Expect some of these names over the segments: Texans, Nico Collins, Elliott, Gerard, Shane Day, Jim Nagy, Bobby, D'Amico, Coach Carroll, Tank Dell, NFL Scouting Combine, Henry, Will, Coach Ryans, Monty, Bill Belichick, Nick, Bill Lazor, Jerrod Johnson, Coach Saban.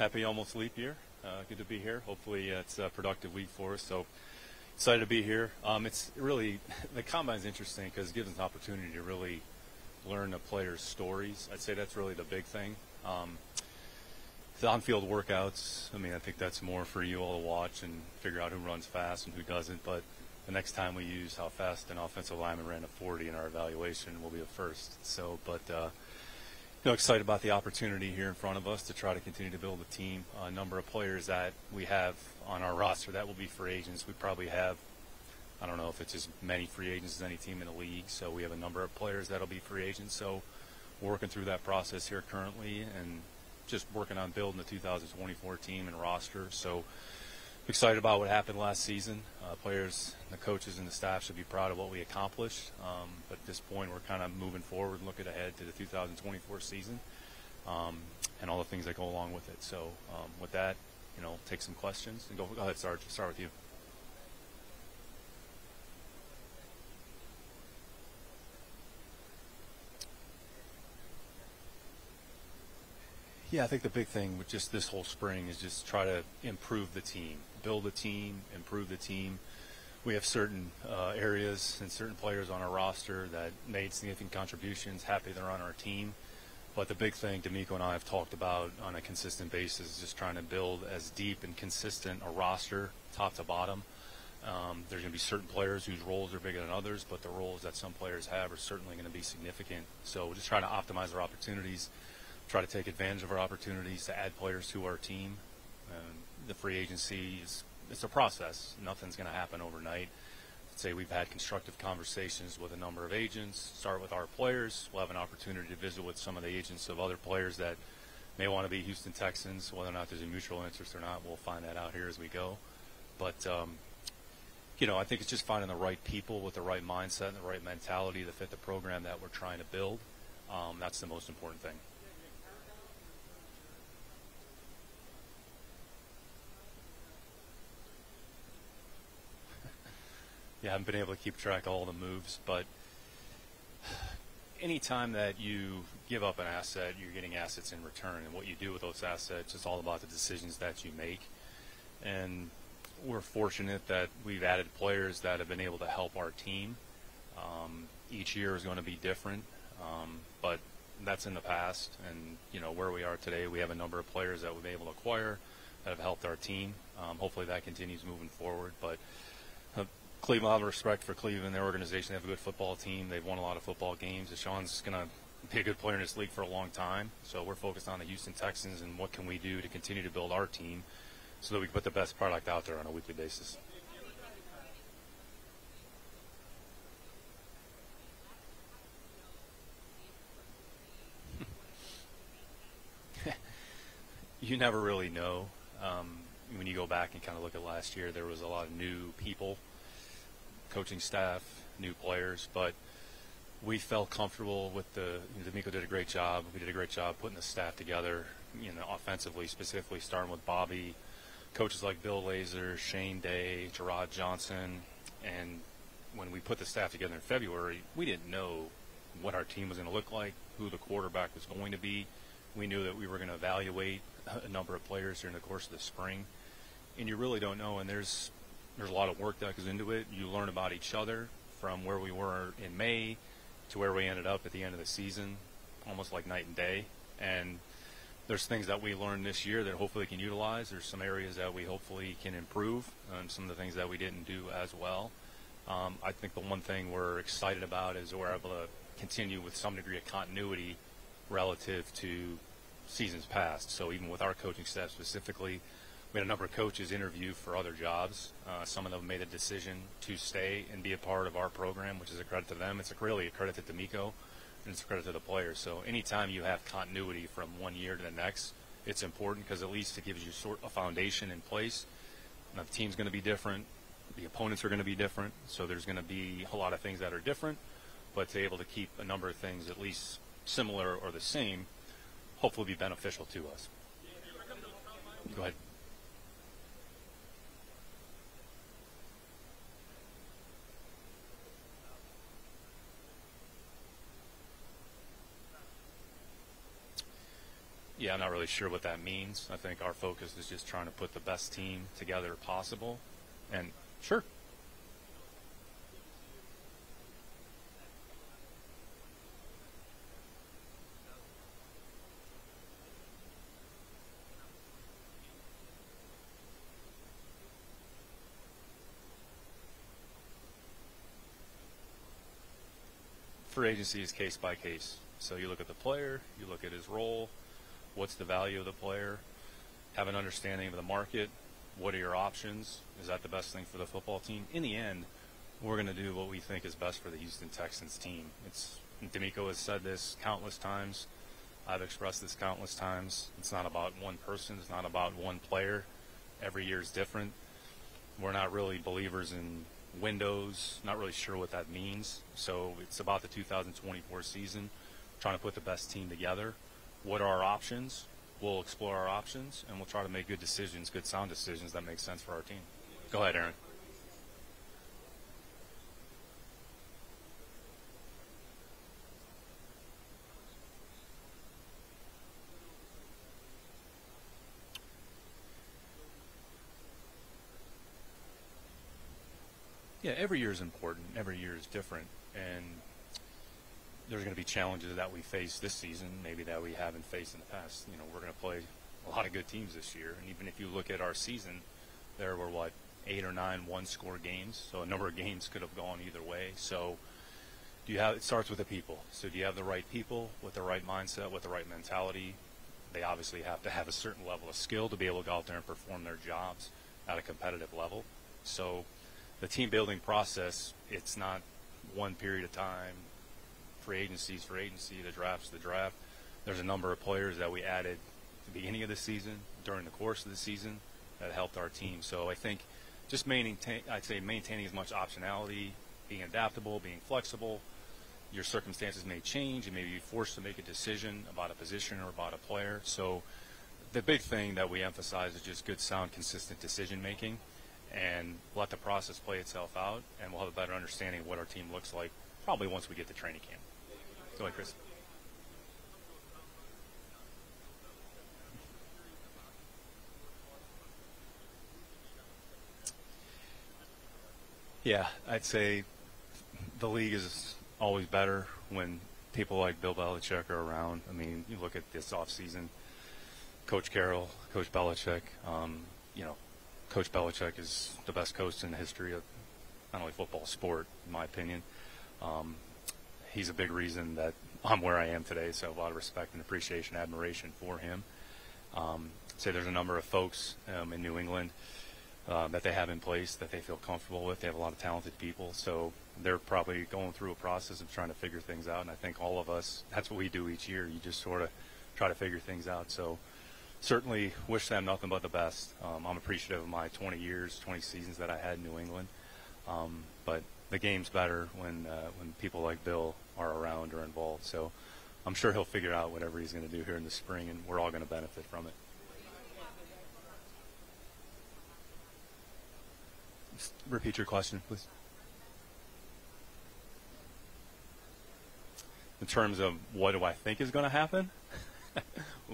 Happy almost leap year. Good to be here. Hopefully it's a productive week for us, so excited to be here. It's really, the combine's interesting because it gives us an opportunity to really learn the players' stories. I'd say that's really the big thing. The on-field workouts, I mean, I think that's more for you all to watch and figure out who runs fast and who doesn't, but the next time we use how fast an offensive lineman ran a 40 in our evaluation will be the first. So, but you know, excited about the opportunity here in front of us to try to continue to build a team. A number of players that we have on our roster that will be free agents. We probably have, I don't know if it's as many free agents as any team in the league, so we have a number of players that will be free agents. So we're working through that process here currently and just working on building the 2024 team and roster. So excited about what happened last season. Players, the coaches, and the staff should be proud of what we accomplished. But at this point, we're kind of moving forward and looking ahead to the 2024 season and all the things that go along with it. So with that, you know, take some questions and go ahead, Sarge. Start with you. Yeah, I think the big thing with just this whole spring is just try to improve the team, build a team, improve the team. We have certain areas and certain players on our roster that made significant contributions, happy they're on our team. But the big thing D'Amico and I have talked about on a consistent basis is just trying to build as deep and consistent a roster, top to bottom. There's going to be certain players whose roles are bigger than others, but the roles that some players have are certainly going to be significant. So we're just trying to optimize our opportunities, try to take advantage of our opportunities to add players to our team. The free agency is, it's a process. Nothing's going to happen overnight. I'd say we've had constructive conversations with a number of agents, start with our players. We'll have an opportunity to visit with some of the agents of other players that may want to be Houston Texans. Whether or not there's a mutual interest or not, we'll find that out here as we go. But, you know, I think it's just finding the right people with the right mindset and the right mentality that fit the program that we're trying to build. That's the most important thing. Yeah, I haven't been able to keep track of all the moves, but any time that you give up an asset, you're getting assets in return, and what you do with those assets is all about the decisions that you make. And we're fortunate that we've added players that have been able to help our team. Each year is going to be different, but that's in the past. And you know where we are today, we have a number of players that we've been able to acquire that have helped our team. Hopefully that continues moving forward, but Cleveland, I have respect for Cleveland, their organization. They have a good football team. They've won a lot of football games. Deshaun's going to be a good player in this league for a long time. So we're focused on the Houston Texans and what can we do to continue to build our team so that we can put the best product out there on a weekly basis. You never really know. When you go back and kind of look at last year, there was a lot of new people, coaching staff, new players, but we felt comfortable with the, D'Amico did a great job. We did a great job putting the staff together, you know, offensively, specifically starting with Bobby, coaches like Bill Lazor, Shane Day, Jerrod Johnson. And when we put the staff together in February, we didn't know what our team was going to look like, who the quarterback was going to be. We knew that we were going to evaluate a number of players during the course of the spring. And you really don't know, and there's a lot of work that goes into it. You learn about each other from where we were in May to where we ended up at the end of the season, almost like night and day. And there's things that we learned this year that hopefully we can utilize. There's some areas that we hopefully can improve and some of the things that we didn't do as well. I think the one thing we're excited about is we're able to continue with some degree of continuity relative to seasons past. So even with our coaching staff specifically, we had a number of coaches interview for other jobs. Some of them made a decision to stay and be a part of our program, which is a credit to them. It's really a credit to D'Amico, and it's a credit to the players. So anytime you have continuity from one year to the next, it's important because at least it gives you sort of a foundation in place. Now, the team's going to be different. The opponents are going to be different. So there's going to be a lot of things that are different, but to be able to keep a number of things at least similar or the same, hopefully be beneficial to us. Go ahead. Yeah, I'm not really sure what that means. I think our focus is just trying to put the best team together possible. And sure. Free agency is case by case. So you look at the player, you look at his role, what's the value of the player, have an understanding of the market, what are your options, is that the best thing for the football team? In the end, we're going to do what we think is best for the Houston Texans team. D'Amico has said this countless times. I've expressed this countless times. It's not about one person. It's not about one player. Every year is different. We're not really believers in windows, not really sure what that means. So it's about the 2024 season, trying to put the best team together. What are our options? We'll explore our options, and we'll try to make good decisions, good sound decisions that make sense for our team. Go ahead, Aaron. Yeah, every year is important. Every year is different, and there's going to be challenges that we face this season, maybe that we haven't faced in the past. You know, we're going to play a lot of good teams this year, and even if you look at our season, there were, what, 8 or 9 one-score games, so a number of games could have gone either way. So do you have? It starts with the people. So do you have the right people with the right mindset, with the right mentality? They obviously have to have a certain level of skill to be able to go out there and perform their jobs at a competitive level. So the team building process, it's not one period of time. Free agency is free agency, the draft's the draft. There's a number of players that we added at the beginning of the season, during the course of the season, that helped our team. So I think just maintaining as much optionality, being adaptable, being flexible. Your circumstances may change. You may be forced to make a decision about a position or about a player. So the big thing that we emphasize is just good, sound, consistent decision making, and let the process play itself out, and we'll have a better understanding of what our team looks like probably once we get to training camp. Go ahead, Chris. Yeah, I'd say the league is always better when people like Bill Belichick are around. I mean, you look at this offseason, Coach Carroll, Coach Belichick, you know, Coach Belichick is the best coach in the history of not only football, sport, in my opinion. He's a big reason that I'm where I am today, so a lot of respect and appreciation, admiration for him. Say there's a number of folks in New England that they have in place that they feel comfortable with. They have a lot of talented people, so they're probably going through a process of trying to figure things out, and I think all of us, that's what we do each year. You just sort of try to figure things out. So certainly wish them nothing but the best. I'm appreciative of my 20 seasons that I had in New England. But the game's better when people like Bill are around or involved. So I'm sure he'll figure out whatever he's going to do here in the spring, and we're all going to benefit from it. Just repeat your question, please. In terms of what do I think is going to happen?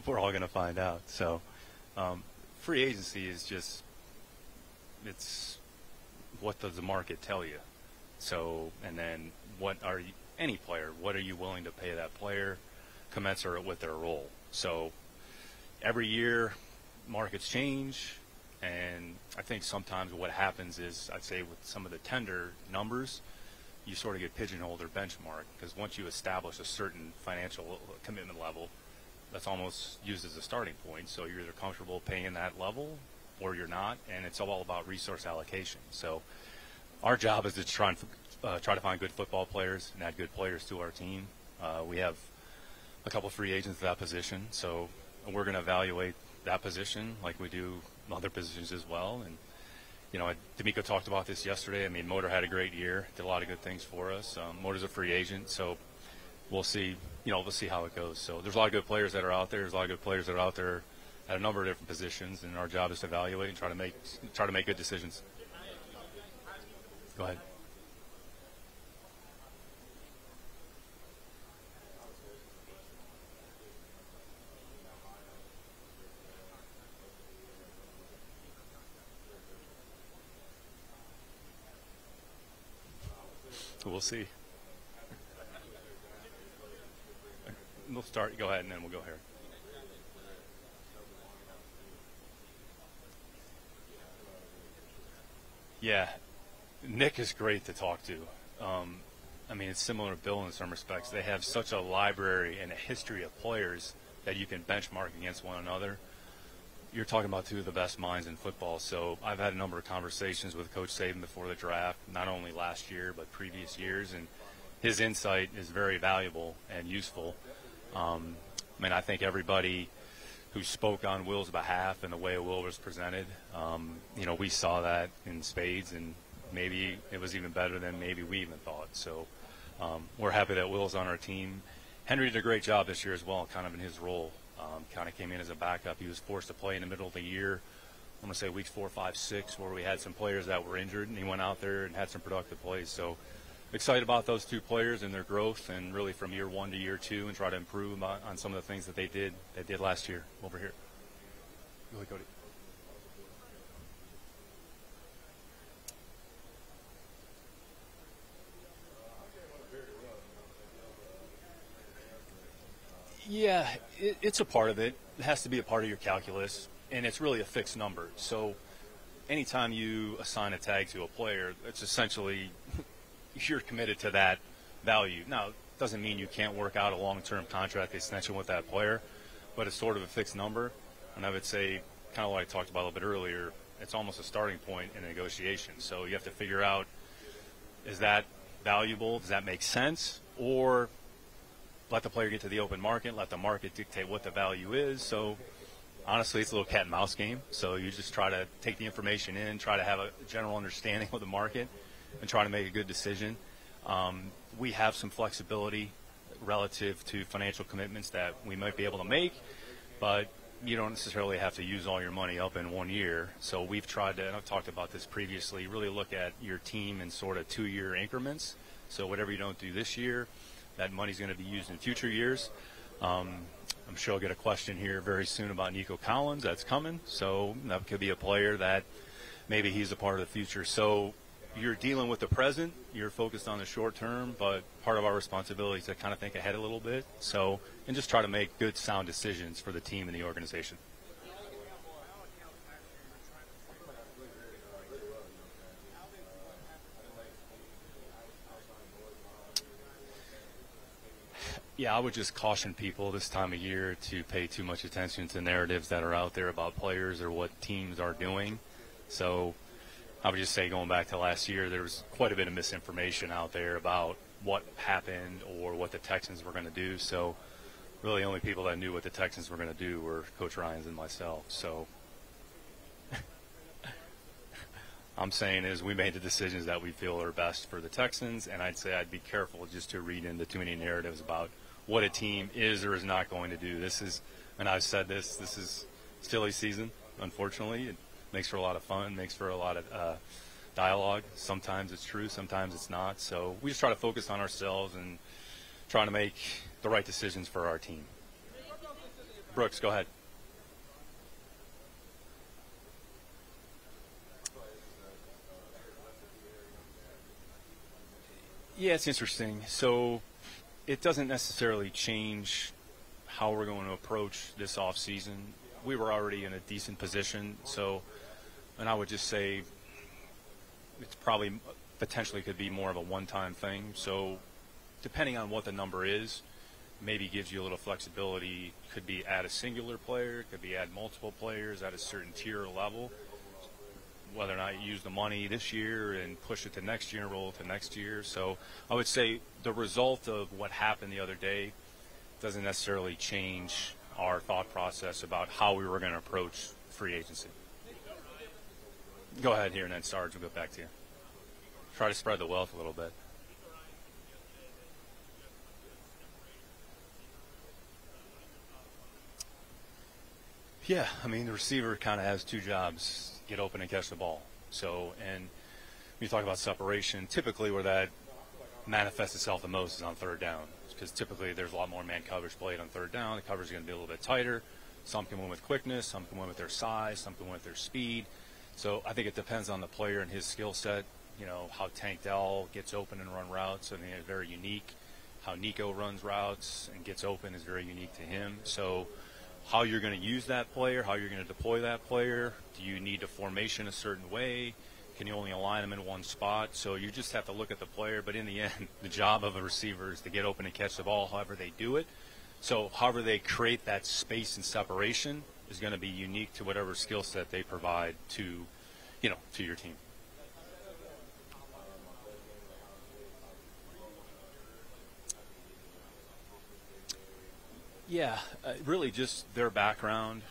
We're all going to find out. So free agency is just, it's what does the market tell you? So, and then what are you willing to pay that player commensurate with their role? So every year markets change, and I think sometimes what happens is, I'd say with some of the tender numbers, you sort of get pigeonholed or benchmarked, because once you establish a certain financial commitment level, that's almost used as a starting point. So you're either comfortable paying that level or you're not, and it's all about resource allocation. So our job is to try to find good football players and add good players to our team. We have a couple free agents at that position, so we're going to evaluate that position like we do other positions as well. And, you know, D'Amico talked about this yesterday. I mean, Motor had a great year, did a lot of good things for us. Motor's a free agent, so we'll see. You know, we'll see how it goes. So there's a lot of good players that are out there. There's a lot of good players that are out there at a number of different positions, and our job is to evaluate and try to make good decisions. Go ahead. We'll see. We'll start. Go ahead, and then we'll go here. Yeah, Nick is great to talk to. I mean, it's similar to Bill in some respects. They have such a library and a history of players that you can benchmark against one another. You're talking about two of the best minds in football. So I've had a number of conversations with Coach Saban before the draft, not only last year but previous years, and his insight is very valuable and useful. I mean, I think everybody who spoke on Will's behalf and the way Will was presented, you know, we saw that in spades, and maybe it was even better than maybe we even thought. So we're happy that Will's on our team. Henry did a great job this year as well, kind of in his role. Kind of came in as a backup. He was forced to play in the middle of the year, I'm going to say weeks 4, 5, 6, where we had some players that were injured, and he went out there and had some productive plays. So excited about those two players and their growth, and really from year one to year two, and try to improve on some of the things that they did last year. Over here. Really, Cody. Yeah, it's a part of it. It has to be a part of your calculus, and it's really a fixed number. So anytime you assign a tag to a player, it's essentially you're committed to that value. Now, it doesn't mean you can't work out a long-term contract extension with that player, but it's sort of a fixed number. And I would say, kind of what I talked about a little bit earlier, it's almost a starting point in a negotiation. So you have to figure out, is that valuable? Does that make sense? Or let the player get to the open market, let the market dictate what the value is. So honestly, it's a little cat and mouse game. So you just try to take the information in, try to have a general understanding of the market, and try to make a good decision. We have some flexibility relative to financial commitments that we might be able to make, but you don't necessarily have to use all your money up in one year. So we've tried to, and I've talked about this previously, really look at your team in sort of 2-year increments. So whatever you don't do this year, that money's going to be used in future years. I'm sure I'll get a question here very soon about Nico Collins. That's coming. So that could be a player that maybe he's a part of the future. So you're dealing with the present. You're focused on the short term, but part of our responsibility is to kind of think ahead a little bit. So, and just try to make good, sound decisions for the team and the organization. Yeah, I would just caution people this time of year to pay too much attention to narratives that are out there about players or what teams are doing. So I would just say, going back to last year, there was quite a bit of misinformation out there about what happened or what the Texans were going to do. So really only people that knew what the Texans were going to do were Coach Ryans and myself. So I'm saying is we made the decisions that we feel are best for the Texans, and I'd say I'd be careful just to read into too many narratives about what a team is or is not going to do. This is, and I've said this, this is silly season, unfortunately. It makes for a lot of fun, makes for a lot of dialogue. Sometimes it's true, sometimes it's not. So we just try to focus on ourselves and trying to make the right decisions for our team. Brooks, go ahead. Yeah, it's interesting. So it doesn't necessarily change how we're going to approach this offseason. We were already in a decent position, so, and I would just say it's probably potentially could be more of a one-time thing. So depending on what the number is, maybe gives you a little flexibility. Could be add a singular player, could be add multiple players at a certain tier or level. Whether or not you use the money this year and push it to next year and roll it to next year. So I would say the result of what happened the other day doesn't necessarily change our thought process about how we were going to approach free agency. Go ahead here, and then Sarge will go back to you. Try to spread the wealth a little bit. Yeah, I mean, the receiver kind of has two jobs: get open and catch the ball. So, and when you talk about separation, typically where that manifests itself the most is on third down, because typically there's a lot more man coverage played on third down. The coverage is going to be a little bit tighter. Some can win with quickness, some can win with their size, some can win with their speed. So I think it depends on the player and his skill set. you know, how Tank Dell gets open and run routes. I think it's very unique. How Nico runs routes and gets open is very unique to him. So how you're going to use that player, how you're going to deploy that player, do you need to formation a certain way? Can you only align them in one spot? So you just have to look at the player. But in the end, the job of a receiver is to get open and catch the ball however they do it. So however they create that space and separation is going to be unique to whatever skill set they provide to, you know, to your team. Yeah, really just their background,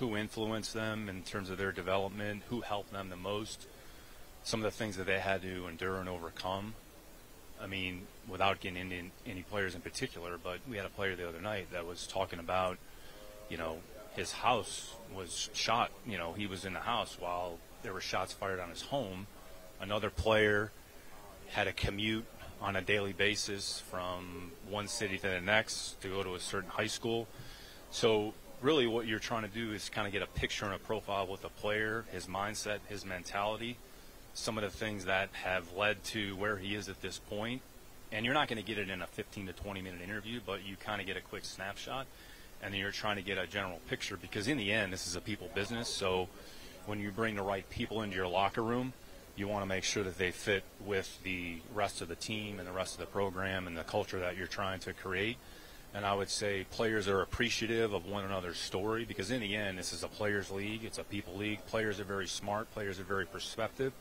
who influenced them in terms of their development, who helped them the most, some of the things that they had to endure and overcome. I mean, without getting into any players in particular, but we had a player the other night that was talking about, you know, his house was shot. You know, he was in the house while there were shots fired on his home. Another player had a commute on a daily basis from one city to the next to go to a certain high school. So really what you're trying to do is kind of get a picture and a profile with the player, his mindset, his mentality, some of the things that have led to where he is at this point. And you're not going to get it in a 15 to 20 minute interview, but you kind of get a quick snapshot, and then you're trying to get a general picture, because in the end this is a people business. So when you bring the right people into your locker room, you want to make sure that they fit with the rest of the team and the rest of the program and the culture that you're trying to create. And I would say players are appreciative of one another's story, because in the end, this is a players' league. It's a people league. Players are very smart. Players are very perceptive.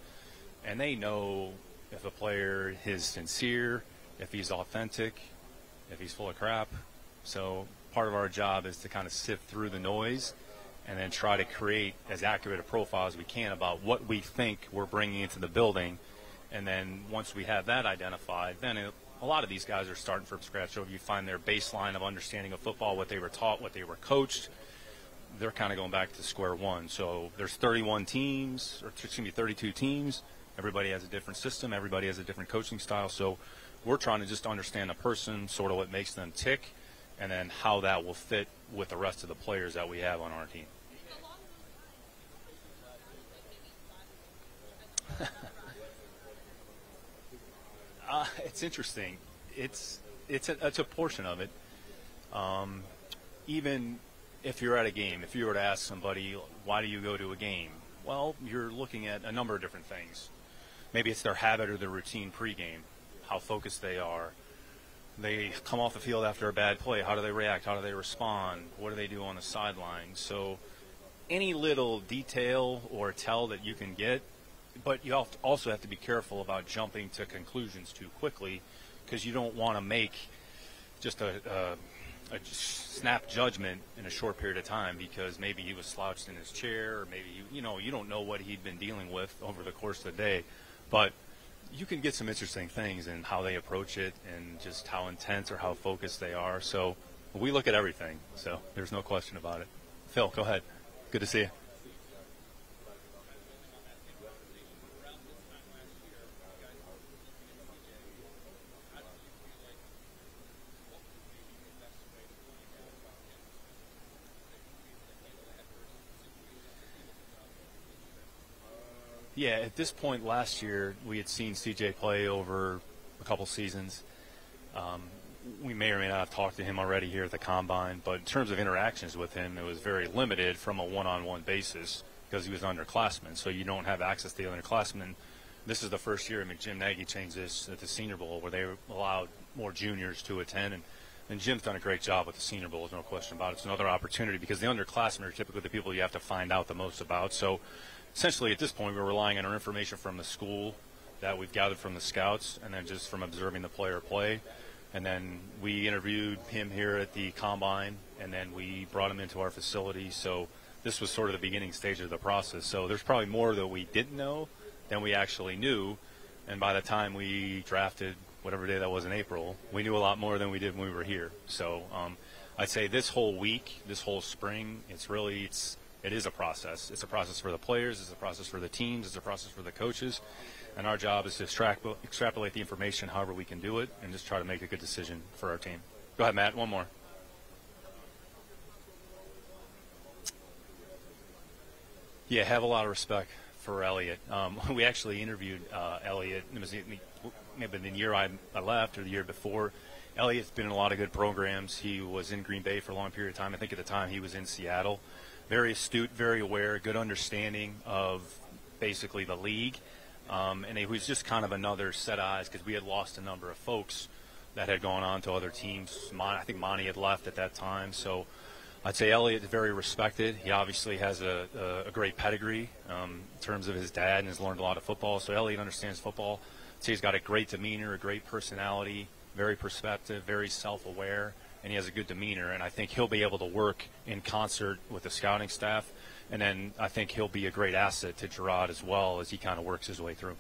And they know if a player is sincere, if he's authentic, if he's full of crap. So part of our job is to kind of sift through the noise and then try to create as accurate a profile as we can about what we think we're bringing into the building. And then once we have that identified, then a lot of these guys are starting from scratch. So if you find their baseline of understanding of football, what they were taught, what they were coached, they're kind of going back to square one. So there's 31 teams, or excuse me, 32 teams. Everybody has a different system. Everybody has a different coaching style. So we're trying to just understand the person, sort of what makes them tick, and then how that will fit with the rest of the players that we have on our team. It's interesting. It's a portion of it. Even if you're at a game, if you were to ask somebody, why do you go to a game? Well, you're looking at a number of different things. Maybe it's their habit or their routine pregame, how focused they are. They come off the field after a bad play. How do they react? How do they respond? What do they do on the sideline? So any little detail or tell that you can get, but you also have to be careful about jumping to conclusions too quickly, because you don't want to make just a snap judgment in a short period of time, because maybe he was slouched in his chair, or maybe, you know, you don't know what he'd been dealing with over the course of the day. But you can get some interesting things in how they approach it and just how intense or how focused they are. So we look at everything, so there's no question about it. Phil, go ahead. Good to see you. Yeah, at this point last year, we had seen CJ play over a couple seasons. We may or may not have talked to him already here at the Combine, but in terms of interactions with him, it was very limited from a one-on-one basis, because he was an underclassman, so you don't have access to the underclassmen. This is the first year, I mean, Jim Nagy changed this at the Senior Bowl, where they allowed more juniors to attend, and Jim's done a great job with the Senior Bowl, there's no question about it. It's another opportunity, because the underclassmen are typically the people you have to find out the most about. So essentially, at this point, we're relying on our information from the school that we've gathered from the scouts, and then just from observing the player play. And then we interviewed him here at the Combine, and then we brought him into our facility. So this was sort of the beginning stage of the process. So there's probably more that we didn't know than we actually knew. And by the time we drafted, whatever day that was in April, we knew a lot more than we did when we were here. So I'd say this whole week, this whole spring, it is a process. It's a process for the players. It's a process for the teams. It's a process for the coaches. And our job is to extrapolate the information however we can do it, and just try to make a good decision for our team. Go ahead, Matt. One more. Yeah, have a lot of respect for Elliott. We actually interviewed Elliott. It was maybe the year I left or the year before. Elliott's been in a lot of good programs. He was in Green Bay for a long period of time. I think at the time he was in Seattle. Very astute, very aware, good understanding of basically the league. And it was just kind of another set of eyes because we had lost a number of folks that had gone on to other teams. I think Monty had left at that time. So I'd say Elliott's very respected. He obviously has a great pedigree in terms of his dad and has learned a lot of football. So Elliott understands football. I'd say he's got a great demeanor, a great personality, very perceptive, very self-aware, and he has a good demeanor. And I think he'll be able to work in concert with the scouting staff. And then I think he'll be a great asset to Gerard as well as he kind of works his way through.